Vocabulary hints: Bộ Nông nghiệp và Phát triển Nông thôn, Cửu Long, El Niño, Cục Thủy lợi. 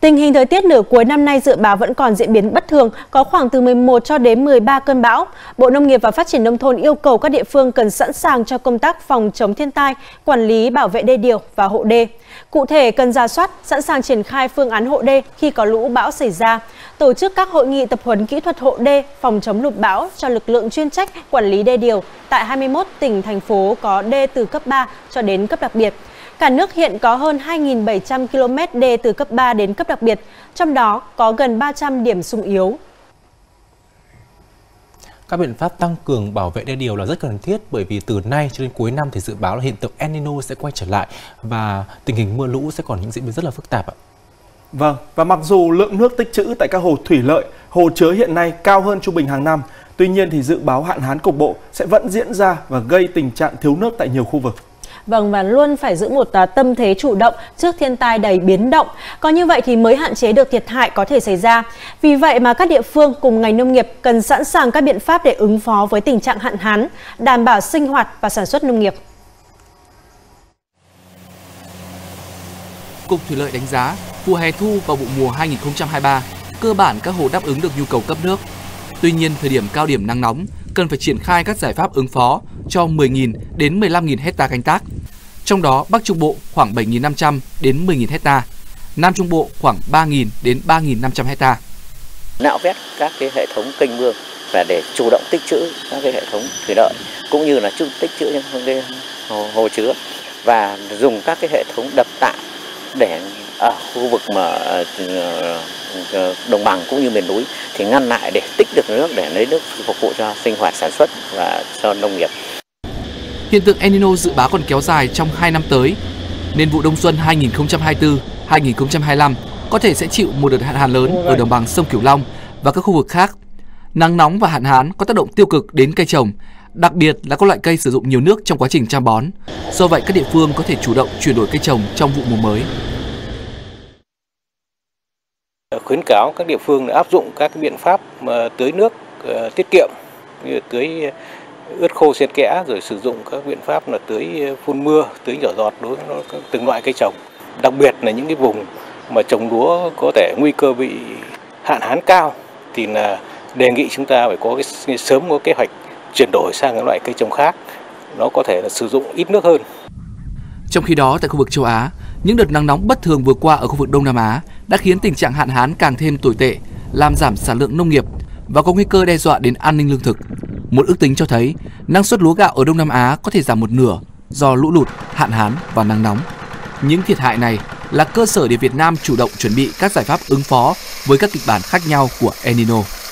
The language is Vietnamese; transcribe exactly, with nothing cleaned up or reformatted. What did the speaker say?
Tình hình thời tiết nửa cuối năm nay dự báo vẫn còn diễn biến bất thường, có khoảng từ mười một cho đến mười ba cơn bão. Bộ Nông nghiệp và Phát triển Nông thôn yêu cầu các địa phương cần sẵn sàng cho công tác phòng chống thiên tai, quản lý, bảo vệ đê điều và hộ đê. Cụ thể, cần rà soát, sẵn sàng triển khai phương án hộ đê khi có lũ bão xảy ra, tổ chức các hội nghị tập huấn kỹ thuật hộ đê, phòng chống lụt bão cho lực lượng chuyên trách quản lý đê điều tại hai mươi mốt tỉnh, thành phố có đê từ cấp ba cho đến cấp đặc biệt. Cả nước hiện có hơn hai nghìn bảy trăm ki lô mét đê từ cấp ba đến cấp đặc biệt, trong đó có gần ba trăm điểm sung yếu. Các biện pháp tăng cường bảo vệ đê điều là rất cần thiết, bởi vì từ nay cho đến cuối năm thì dự báo là hiện tượng El Niño sẽ quay trở lại và tình hình mưa lũ sẽ còn những diễn biến rất là phức tạp ạ. Vâng, và mặc dù lượng nước tích trữ tại các hồ thủy lợi, hồ chứa hiện nay cao hơn trung bình hàng năm, tuy nhiên thì dự báo hạn hán cục bộ sẽ vẫn diễn ra và gây tình trạng thiếu nước tại nhiều khu vực. Vâng, và luôn phải giữ một tâm thế chủ động trước thiên tai đầy biến động. Có như vậy thì mới hạn chế được thiệt hại có thể xảy ra. Vì vậy mà các địa phương cùng ngành nông nghiệp cần sẵn sàng các biện pháp để ứng phó với tình trạng hạn hán, đảm bảo sinh hoạt và sản xuất nông nghiệp. Cục Thủy lợi đánh giá, vụ hè thu và vụ mùa hai nghìn không trăm hai mươi ba, cơ bản các hồ đáp ứng được nhu cầu cấp nước. Tuy nhiên, thời điểm cao điểm nắng nóng, cần phải triển khai các giải pháp ứng phó cho mười nghìn đến mười lăm nghìn hectare canh tác. Trong đó, Bắc Trung Bộ khoảng bảy nghìn năm trăm đến mười nghìn hectare, Nam Trung Bộ khoảng ba nghìn đến ba nghìn năm trăm hectare. Nạo vét các cái hệ thống kênh mương và để chủ động tích trữ các cái hệ thống thủy lợi cũng như là tích trữ những cái hồ, hồ chứa, và dùng các cái hệ thống đập tạm để ở khu vực mà đồng bằng cũng như miền núi thì ngăn lại để tích được nước, để lấy nước phục vụ cho sinh hoạt sản xuất và cho nông nghiệp. Hiện tượng El Niño dự báo còn kéo dài trong hai năm tới, nên vụ đông xuân hai nghìn không trăm hai mươi tư hai nghìn không trăm hai mươi lăm có thể sẽ chịu một đợt hạn hán lớn ở đồng bằng sông Cửu Long và các khu vực khác. Nắng nóng và hạn hán có tác động tiêu cực đến cây trồng, đặc biệt là các loại cây sử dụng nhiều nước trong quá trình chăm bón. Do vậy, các địa phương có thể chủ động chuyển đổi cây trồng trong vụ mùa mới. Khuyến cáo các địa phương áp dụng các biện pháp tưới nước tiết kiệm, như tưới ướt khô xen kẽ, rồi sử dụng các biện pháp là tưới phun mưa, tưới nhỏ giọt đối với từng loại cây trồng. Đặc biệt là những cái vùng mà trồng lúa có thể nguy cơ bị hạn hán cao thì là đề nghị chúng ta phải có cái, sớm có kế hoạch chuyển đổi sang các loại cây trồng khác, nó có thể là sử dụng ít nước hơn. Trong khi đó, tại khu vực châu Á, những đợt nắng nóng bất thường vừa qua ở khu vực Đông Nam Á đã khiến tình trạng hạn hán càng thêm tồi tệ, làm giảm sản lượng nông nghiệp và có nguy cơ đe dọa đến an ninh lương thực. Một ước tính cho thấy, năng suất lúa gạo ở Đông Nam Á có thể giảm một nửa do lũ lụt, hạn hán và nắng nóng. Những thiệt hại này là cơ sở để Việt Nam chủ động chuẩn bị các giải pháp ứng phó với các kịch bản khác nhau của El Niño.